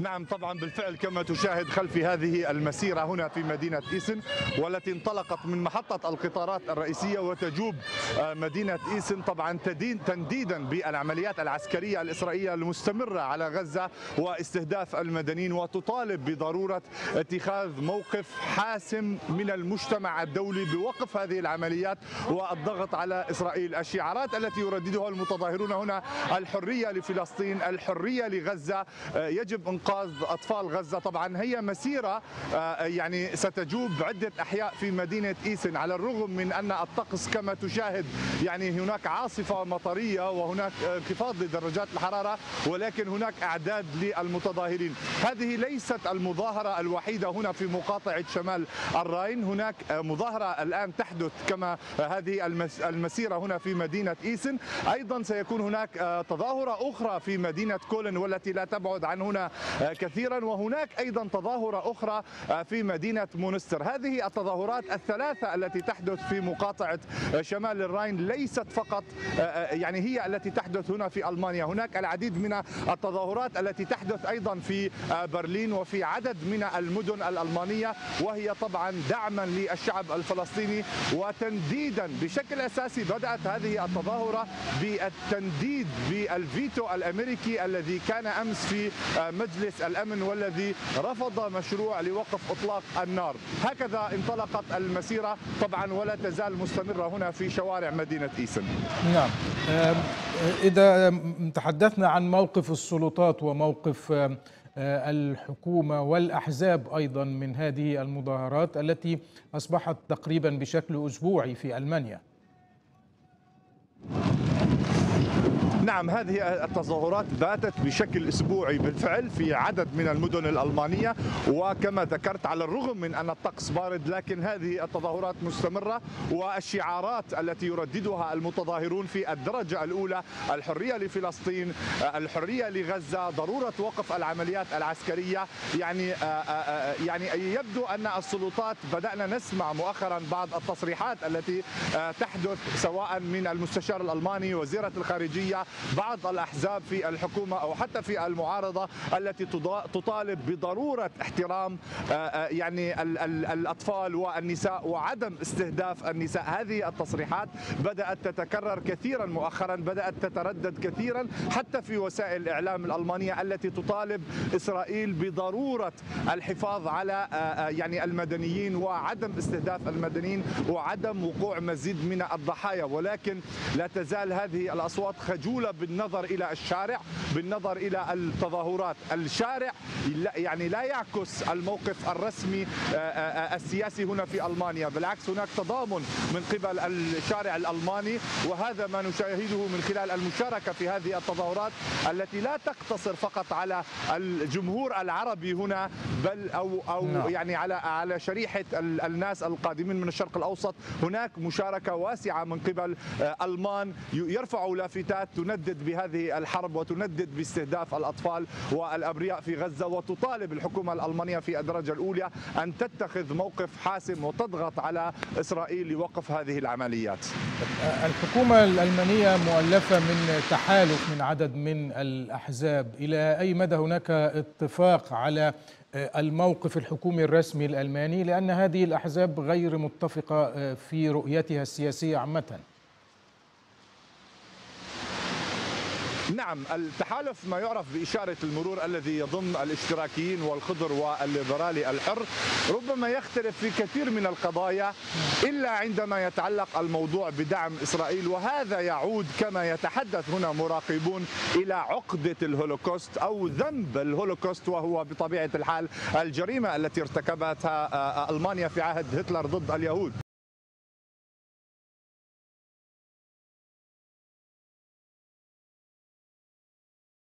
نعم طبعا بالفعل كما تشاهد خلفي هذه المسيرة هنا في مدينة إيسن، والتي انطلقت من محطة القطارات الرئيسية وتجوب مدينة إيسن طبعا تنديدا بالعمليات العسكرية الإسرائيلية المستمرة على غزة واستهداف المدنيين، وتطالب بضرورة اتخاذ موقف حاسم من المجتمع الدولي بوقف هذه العمليات والضغط على إسرائيل. الشعارات التي يرددها المتظاهرون هنا: الحرية لفلسطين، الحرية لغزة، يجب إنقاذ أطفال غزة. طبعا هي مسيرة يعني ستجوب عدة أحياء في مدينة إيسن، على الرغم من أن الطقس كما تشاهد يعني هناك عاصفة مطرية وهناك انخفاض لدرجات الحرارة، ولكن هناك أعداد للمتظاهرين. هذه ليست المظاهرة الوحيدة هنا في مقاطعة شمال الراين، هناك مظاهرة الآن تحدث كما هذه المسيرة هنا في مدينة إيسن. أيضا سيكون هناك تظاهرة أخرى في مدينة كولن والتي لا تبعد عن هنا كثيرا، وهناك أيضا تظاهرة أخرى في مدينة مونستر. هذه التظاهرات الثلاثة التي تحدث في مقاطعة شمال الراين ليست فقط يعني هي التي تحدث هنا في ألمانيا، هناك العديد من التظاهرات التي تحدث أيضا في برلين وفي عدد من المدن الألمانية، وهي طبعا دعما للشعب الفلسطيني وتنديدا. بشكل أساسي بدأت هذه التظاهرة بالتنديد بالفيتو الأمريكي الذي كان أمس في مجلس الأمن والذي رفض مشروع لوقف إطلاق النار. هكذا انطلقت المسيرة طبعا ولا تزال مستمرة هنا في شوارع مدينة إيسن. نعم، إذا تحدثنا عن موقف السلطات وموقف الحكومة والأحزاب أيضا من هذه المظاهرات التي أصبحت تقريبا بشكل أسبوعي في ألمانيا. نعم هذه التظاهرات باتت بشكل أسبوعي بالفعل في عدد من المدن الألمانية، وكما ذكرت على الرغم من أن الطقس بارد لكن هذه التظاهرات مستمرة، والشعارات التي يرددها المتظاهرون في الدرجة الأولى: الحرية لفلسطين، الحرية لغزة، ضرورة وقف العمليات العسكرية. يعني يبدو أن السلطات بدأنا نسمع مؤخرا بعض التصريحات التي تحدث سواء من المستشار الألماني، وزيرة الخارجية، بعض الأحزاب في الحكومة أو حتى في المعارضة التي تطالب بضرورة احترام يعني الأطفال والنساء وعدم استهداف النساء. هذه التصريحات بدأت تتكرر كثيرا مؤخرا، بدأت تتردد كثيرا حتى في وسائل الإعلام الألمانية التي تطالب إسرائيل بضرورة الحفاظ على يعني المدنيين وعدم استهداف المدنيين وعدم وقوع مزيد من الضحايا. ولكن لا تزال هذه الأصوات خجولة بالنظر إلى الشارع، بالنظر إلى التظاهرات. الشارع يعني لا يعكس الموقف الرسمي السياسي هنا في ألمانيا، بالعكس هناك تضامن من قبل الشارع الألماني، وهذا ما نشاهده من خلال المشاركة في هذه التظاهرات التي لا تقتصر فقط على الجمهور العربي هنا، بل أو يعني على شريحة الناس القادمين من الشرق الأوسط. هناك مشاركة واسعة من قبل ألمان يرفعوا لافتات تندد بهذه الحرب وتندد باستهداف الأطفال والأبرياء في غزة، وتطالب الحكومة الألمانية في الدرجة الأولى أن تتخذ موقف حاسم وتضغط على إسرائيل لوقف هذه العمليات. الحكومة الألمانية مؤلفة من تحالف من عدد من الأحزاب، إلى أي مدى هناك اتفاق على الموقف الحكومي الرسمي الألماني، لأن هذه الأحزاب غير متفقة في رؤيتها السياسية عامة؟ نعم، التحالف ما يعرف بإشارة المرور الذي يضم الاشتراكيين والخضر والليبرالي الحر ربما يختلف في كثير من القضايا إلا عندما يتعلق الموضوع بدعم إسرائيل، وهذا يعود كما يتحدث هنا مراقبون إلى عقدة الهولوكوست أو ذنب الهولوكوست، وهو بطبيعة الحال الجريمة التي ارتكبتها ألمانيا في عهد هتلر ضد اليهود.